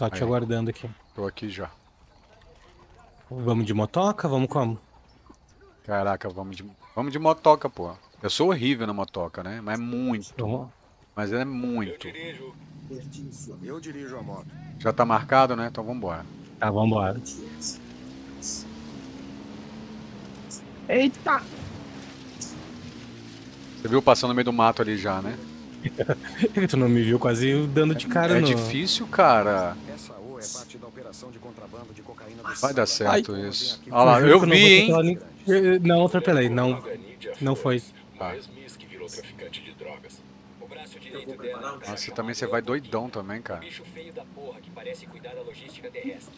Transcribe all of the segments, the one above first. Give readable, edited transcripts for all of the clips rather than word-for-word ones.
Só te aguardando aqui. Tô aqui já. Vamos de motoca? Vamos como? Caraca, vamos de motoca, pô. Eu sou horrível na motoca, né? Mas muito. Mas é muito. Eu dirijo a moto. Já tá marcado, né? Então vambora. Tá, vambora. Eita! Você viu passando no meio do mato ali já, né? Tu não me viu quase dando de cara, não. É difícil, cara. Essa O é parte da operação de contrabando de cocaína. Vai dar certo isso. Olha lá, eu vi, hein? Não, atropelei. Não, não foi. Tá. Nossa, também você vai doidão também, cara. Bicho feio da porra que parece cuidar da logística terrestre.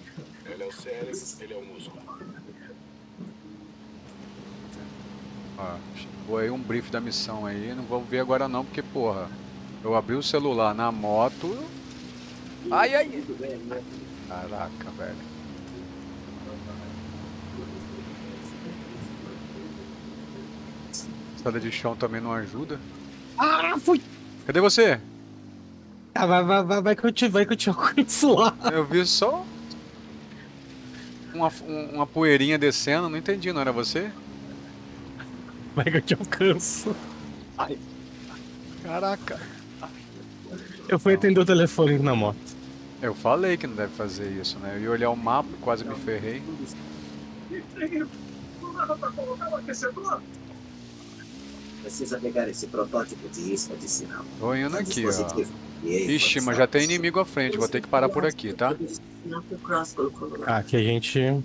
Ele é o cérebro, ele é o músculo. Chegou aí um brief da missão aí, não vou ver agora não, porque porra, eu abri o celular na moto. Ai, ai. Caraca, velho. Estrada de chão também não ajuda. Ah, fui! Cadê você? Ah, vai que eu te alcanço lá. Eu vi só uma poeirinha descendo, não entendi, não era você? Vai que eu te alcanço. Ai. Caraca. Eu fui atender o telefone na moto. Eu falei que não deve fazer isso, né? Eu ia olhar o mapa e quase me ferrei. Não dava pra colocar o aquecedor? Precisa pegar esse protótipo de isca de sinal. Tô indo aqui, ó. Ixi, mas já tem inimigo à frente, vou ter que parar por aqui, tá? Aqui a gente...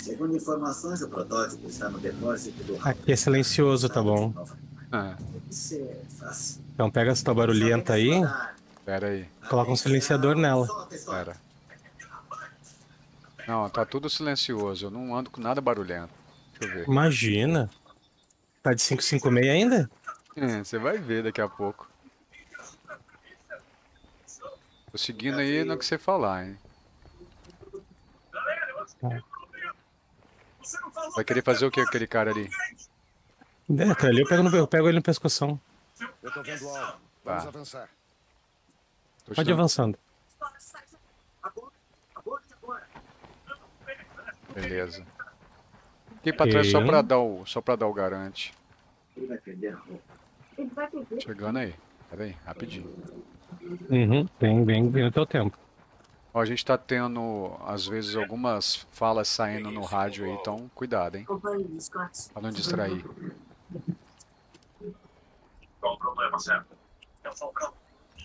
Segundo informações, o protótipo está no depósito do... Aqui é silencioso, tá bom. Ah. Então pega essa tua barulhenta aí. Pera aí. Coloca um silenciador nela. Pera. Não, tá tudo silencioso, eu não ando com nada barulhento. Deixa eu ver. Imagina. Tá de 556 ainda? É, você vai ver daqui a pouco. Tô seguindo aí no que você falar, hein? Vai querer fazer o que aquele cara ali? É, tá ali, eu pego ele no pescoção. Eu tô vendo algo. Vamos avançar. Pode ir avançando. Beleza. Fiquei pra trás só pra dar o garante. Chegando aí. Pera aí, rapidinho. Uhum, bem no teu tempo. Ó, a gente tá tendo, às vezes, algumas falas saindo no rádio aí, então cuidado, hein? Pra não distrair.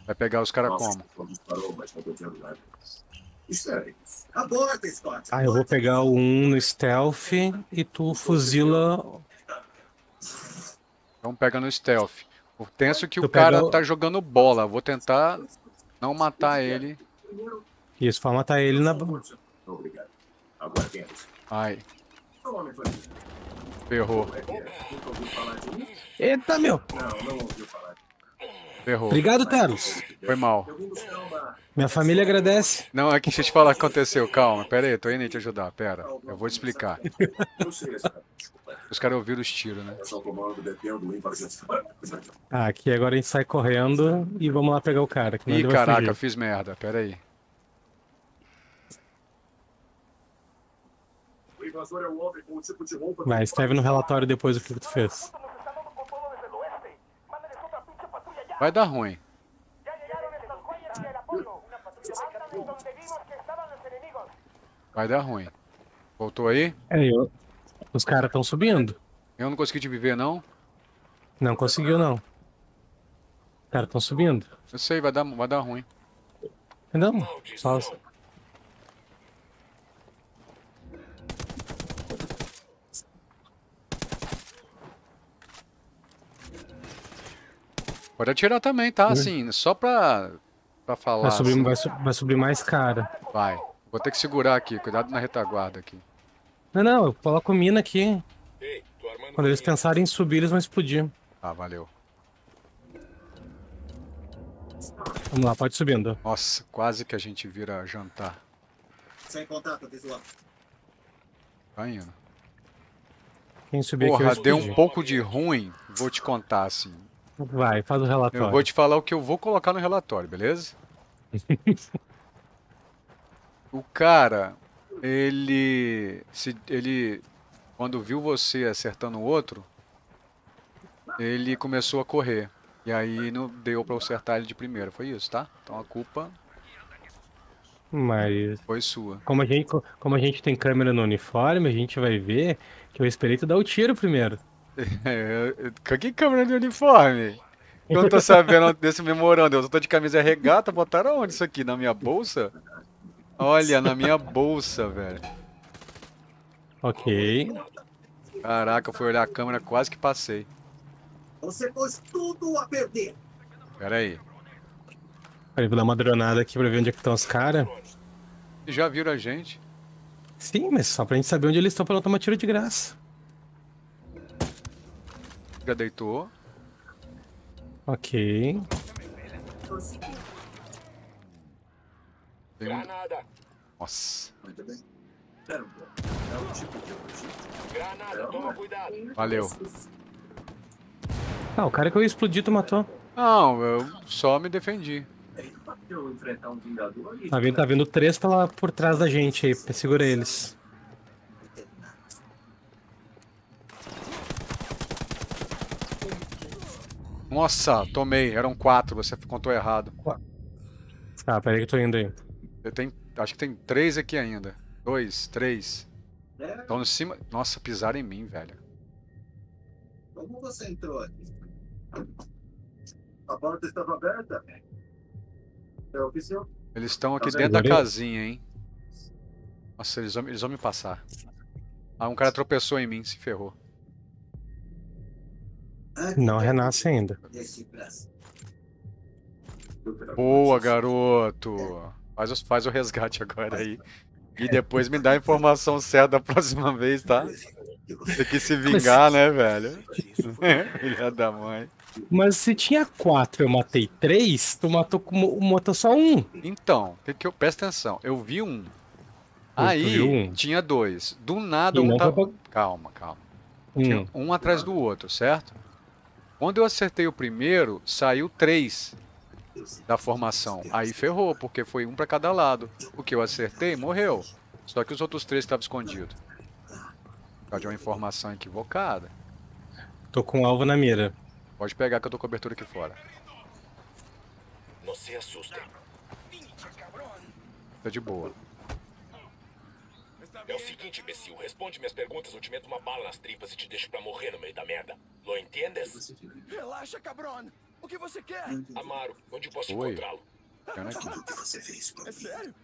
Vai pegar os caras como? Ah, eu vou pegar o 1 no stealth e tu fuzila. Então pega no stealth. Eu penso que o cara tá jogando bola. Vou tentar não matar ele. Isso, vai matar ele na bola. Ai. Ferrou. Eita, meu. Ferrou. Obrigado, Carlos. Foi mal. Minha família agradece. Não, é que deixa eu te falar o que aconteceu. Calma, pera aí, tô indo aí te ajudar. Pera, eu vou te explicar. Os caras ouviram os tiros, né? Ah, aqui agora a gente sai correndo e vamos lá pegar o cara. Que ih, caraca, eu fiz merda. Pera aí. Vai, escreve no relatório depois o que tu fez. Vai dar ruim. Vai dar ruim. Voltou aí? É eu. Os caras estão subindo. Eu não consegui te viver, não? Não conseguiu, não. Os caras estão subindo. Eu sei, vai dar ruim. Não, só... Pode atirar também, tá? Assim, só pra falar. Vai subir mais cara. Vai. Vou ter que segurar aqui. Cuidado na retaguarda aqui. Não. Eu coloco mina aqui. Ei, tô armando. Quando eles pensarem em subir, eles vão explodir. Ah, valeu. Vamos lá, pode subindo. Nossa, quase que a gente vira jantar. Sem contato, visual. Tá indo. Quem subir aqui vai explodir. Porra, deu um pouco de ruim. Vou te contar, assim. Vai, faz o relatório. Eu vou te falar o que eu vou colocar no relatório, beleza? O cara, ele quando viu você acertando o outro, ele começou a correr. E aí não deu pra acertar ele de primeira, foi isso, tá? Então a culpa... Mas... foi sua. Como a gente tem câmera no uniforme, a gente vai ver que eu esperei tu dar o tiro primeiro. Que câmera no uniforme? Eu não tô sabendo desse memorando, eu tô de camisa regata, botaram onde isso aqui? Na minha bolsa? Olha, na minha bolsa, velho. Ok. Caraca, eu fui olhar a câmera, quase que passei. Você pôs tudo a perder. Pera aí. Peraí, vou dar uma dronada aqui pra ver onde é que estão os caras. Já viram a gente? Sim, mas só pra gente saber onde eles estão pra não tomar tiro de graça. Já deitou. Ok. Granada. Nossa. Muito bem. Granada, toma cuidado. Valeu. Ah, o cara que eu explodi tu matou. Não, eu só me defendi. Tá vindo três por trás da gente aí, segura eles. Nossa, tomei, eram quatro, você contou errado. Ah, peraí que eu tô indo aí. Eu tenho, acho que tem três aqui ainda. Dois, três. Estão em cima... Nossa, pisaram em mim, velho. Como você entrou aqui? A porta estava aberta? É oficial? Eles estão aqui dentro da casinha, hein? Nossa, eles vão me passar. Ah, um cara tropeçou em mim, se ferrou. Não renasce ainda. Boa, garoto. Faz o resgate agora aí. E depois me dá a informação certa da próxima vez, tá? Tem que se vingar, né, velho? Filha da mãe. Mas se tinha quatro, eu matei três, tu matou só um. Então, que eu presta atenção. Eu vi um. Aí tinha dois. Do nada um tava... Calma. Um atrás do outro, certo? Quando eu acertei o primeiro, saiu três da formação. Aí ferrou, porque foi um pra cada lado. O que eu acertei morreu. Só que os outros três estavam escondidos. Por causa de uma informação equivocada. Tô com um alvo na mira. Pode pegar que eu tô com cobertura aqui fora. Não se assusta. Tá de boa. É o seguinte, imbecil, responde minhas perguntas ou te meto uma bala nas tripas e te deixo pra morrer no meio da merda. Não entendes? Relaxa, cabrão. O que você quer? Amaru, onde posso encontrá-lo? O que você fez por mim? É sério?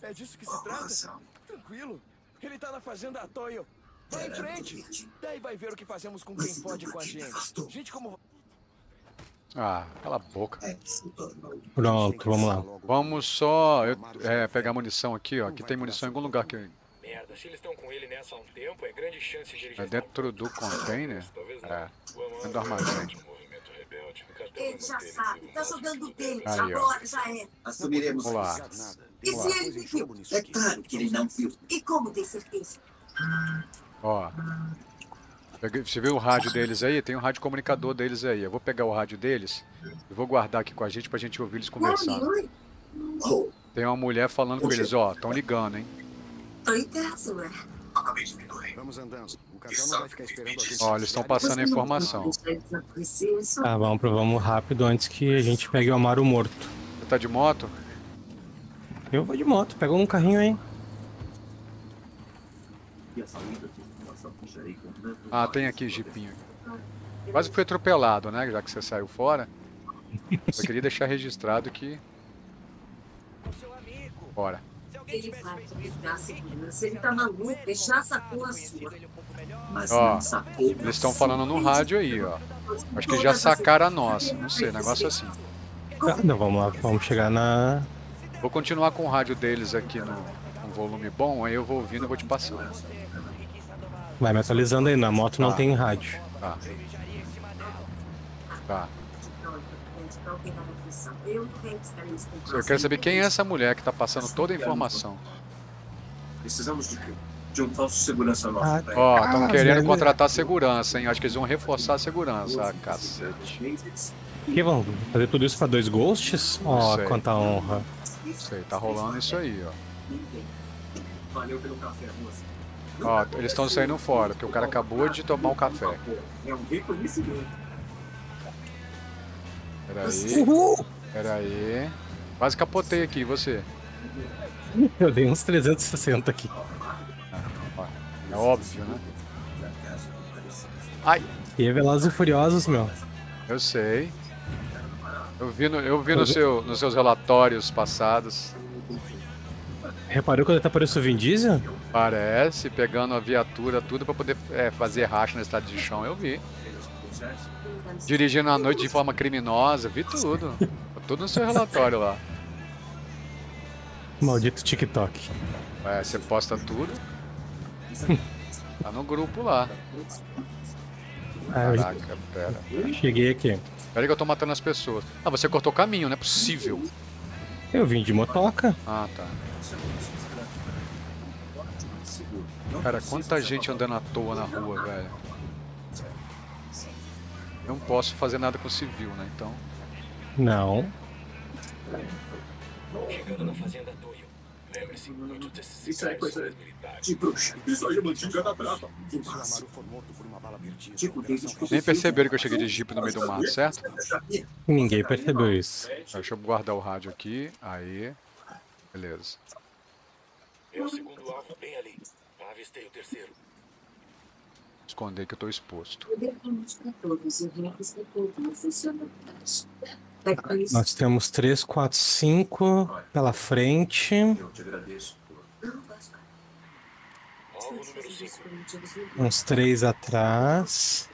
É disso que se trata? Razão. Tranquilo. Ele tá na fazenda Atoyo. Vai em frente. Daí vai ver o que fazemos com quem pode com a gente. Gente como... Ah, cala a boca. Pronto, vamos lá. Vamos só pegar munição aqui, ó. Aqui tem munição em algum lugar que... Merda, se eles estão com ele nessa há um tempo, é grande chance de... É dentro do container? É, dentro do armazém. Ele já sabe, tá jogando dele, agora já é. Assumiremos. Vamos lá. E se ele me viu? É claro que ele não viu. E como tem certeza? Ó, você viu o rádio deles aí? Tem um rádio comunicador deles aí. Eu vou pegar o rádio deles e vou guardar aqui com a gente pra gente ouvir eles conversando. Tem uma mulher falando com eles, ó, tão ligando, hein? Oi, ITACUA. Acabei de me doer. Vamos andando. O casal não vai ficar esperando a gente. Ó, eles estão passando a informação. Tá, vamos rápido antes que a gente pegue o Amaru morto. Você tá de moto? Eu vou de moto. Pega um carrinho aí. Ah, tem aqui jipinho. Quase foi atropelado, né? Já que você saiu fora. Só queria deixar registrado que... Bora. Ele vai dar segurança, ele tá maluco, deixar essa porra sua. Mas ó, eles estão falando no rádio aí, ó. Acho que já sacaram a nossa, não sei, negócio assim. Não, vamos lá, vamos chegar na... Vou continuar com o rádio deles aqui no volume bom, aí eu vou ouvindo e vou te passando. Vai me atualizando aí, na moto não tem rádio. Tá. Eu quero saber quem é essa mulher que tá passando toda a informação. Precisamos de um falso segurança nosso. Ó, estão querendo contratar segurança, hein? Acho que eles vão reforçar a segurança. Ah, cacete. Que vão fazer tudo isso pra dois ghosts? Ó, quanta honra. Não sei, tá rolando isso aí, ó. Valeu pelo café, moça. Ó, eles estão saindo fora, porque o cara acabou de tomar o café. É um reconhecimento. Peraí. Uhul! Peraí. Quase capotei aqui, você. Eu dei uns 360 aqui. Ah, é óbvio, né? Ai! E Velozes e Furiosos, meu. Eu sei. Eu vi nos seus relatórios passados. Reparou quando tá parecendo o Vin Diesel? Parece, pegando a viatura, tudo pra poder fazer racha no estado de chão, eu vi. Dirigindo à noite de forma criminosa, vi tudo. Tudo no seu relatório lá. Maldito TikTok. É, você posta tudo. Tá no grupo lá. Caraca, pera. Cheguei aqui. Peraí que eu tô matando as pessoas. Ah, você cortou o caminho, não é possível. Eu vim de motoca. Ah, tá. Cara, quanta gente andando à toa na rua, velho. Eu não posso fazer nada com o civil, né, então... Não. Chegando na fazenda Toyo. Lembre-se muito desses. Isso é coisa de bruxa. Isso aí é mantiga da prata. Nem perceberam que eu cheguei de jipe no meio do mato, certo? Ninguém percebeu isso. Deixa eu guardar o rádio aqui. Aí. Beleza. É o segundo alvo bem ali. Avistei o terceiro. Esconder que eu tô exposto. Nós temos 3, 4, 5 pela frente. Eu te agradeço. Uns 3 atrás.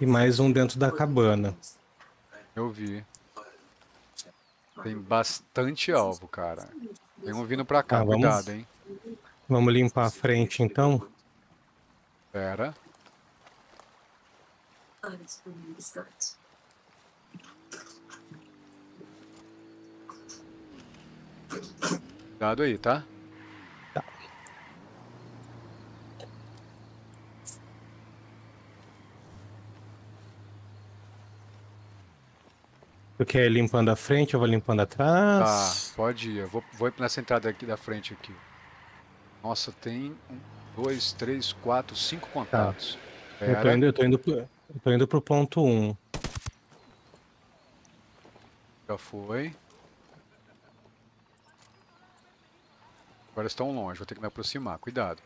E mais um dentro da cabana. Eu vi. Tem bastante alvo, cara. Tem um vindo pra cá, cuidado, hein. Vamos limpar a frente, então. Pera. Cuidado aí, tá? Tá. Tu quer ir limpando a frente, eu vou limpando atrás? Tá, pode ir. Eu vou ir nessa entrada aqui da frente aqui. Nossa, tem 1, 2, 3, 4, 5 contatos. Tá. Eu tô indo pro ponto 1. Já foi. Agora estão longe, vou ter que me aproximar, cuidado.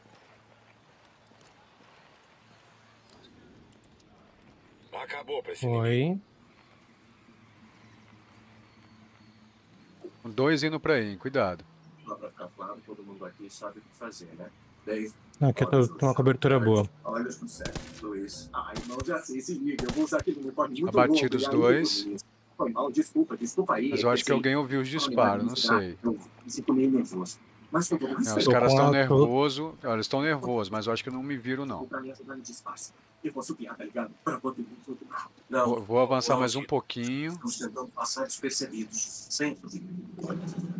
Acabou, presidente. Oi. 2 indo pra aí, cuidado. Todo mundo aqui sabe o que fazer, né? Aqui eu tô uma cobertura boa. Abati os 2. Mas eu acho que alguém ouviu os disparos, não sei. Não, os caras estão nervosos, eles estão nervosos, mas eu acho que não me viram, não. Vou avançar mais um pouquinho.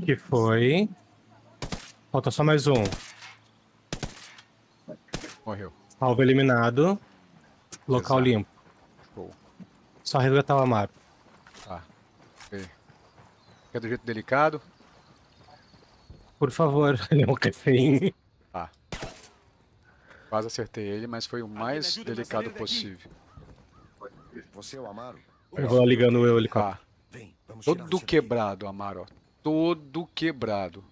Que foi? Falta só mais um. Morreu. Alvo eliminado. Local exato. Limpo. Show. Só resgatar o Amaru. Tá. Okay. Quer do jeito delicado? Por favor, ele é um cafeinho. Tá. Quase acertei ele, mas foi o mais delicado possível. Você é o Amaru? Eu vou ligando o helicóptero. Tá. Todo quebrado, Amaru. Todo quebrado.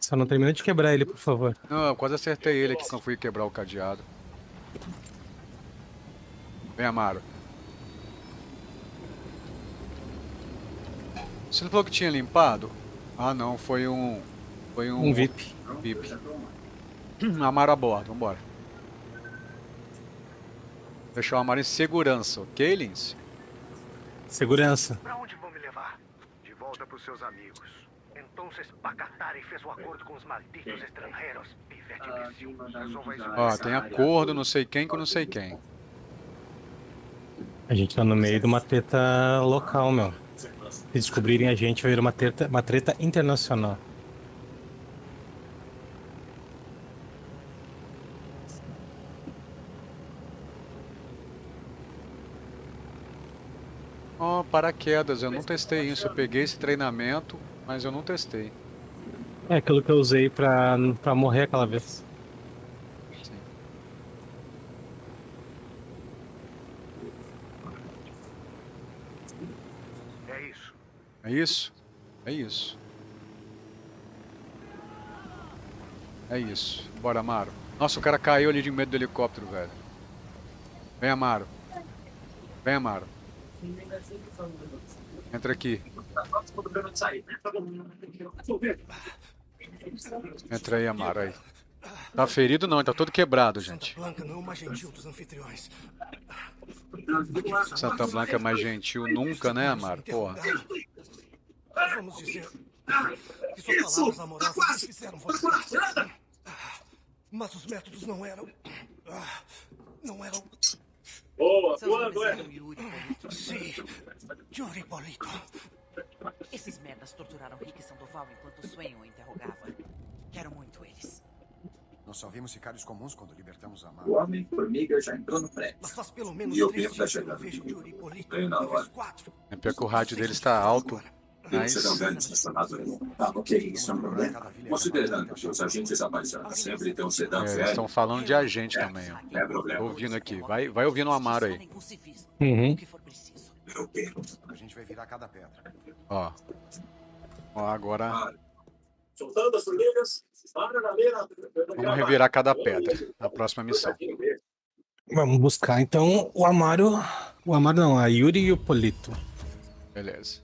Só não termina de quebrar ele, por favor. Não, eu quase acertei ele aqui quando fui quebrar o cadeado. Vem, Amaru. Você não falou que tinha limpado? Ah, não, foi um... Foi um... Um VIP. VIP. Amaru a bordo, vambora. Deixar o Amaru em segurança, ok, Lynce? Segurança. Pra onde vão me levar? De volta pros seus amigos. Ó, tem acordo não sei quem com não sei quem. A gente tá no meio de uma treta local, meu. Se descobrirem a gente, vai vir uma treta internacional. Ó, paraquedas, eu não testei isso. Eu peguei esse treinamento, mas eu não testei. É aquilo que eu usei pra morrer aquela vez. Sim. É isso. É isso? É isso. É isso. Bora, Amaru. Nossa, o cara caiu ali de medo do helicóptero, velho. Vem, Amaru. Vem, Amaru. Entra aqui. Entra aí, Amaru. Aí. Tá ferido não, ele tá todo quebrado, gente. Santa Blanca é mais gentil nunca, né, Amaru? Porra. Vamos dizer que suas palavras amorosas fizeram você. Mas os métodos não eram... Não eram... Boa, quando é? Sim, Yuri Polito. Esses merdas torturaram Rick e Sandoval enquanto o Swain o interrogava. Quero muito eles. Nós só vimos sicários comuns quando libertamos a Mara. O Homem-Formiga já entrou no prédio. Mas faz pelo menos 3 dias que eu vejo Yuri Polito. É pior que o rádio deles está alto. Eles serão grandes funcionários. Ah, ok, isso é um problema. Considerando que os agentes apareceram sempre tem um sedã velho. Eles estão falando de agente também, ó. É problema. Tô ouvindo aqui. Vai ouvindo o Amaru aí. Uhum. Eu pergunto. A gente vai virar cada pedra. Ó. Ó, agora... Soltando as formigas. Vamos revirar cada pedra. Na próxima missão. Vamos buscar, então, o Amaru... O Amaru não, a Yuri e o Polito. Beleza.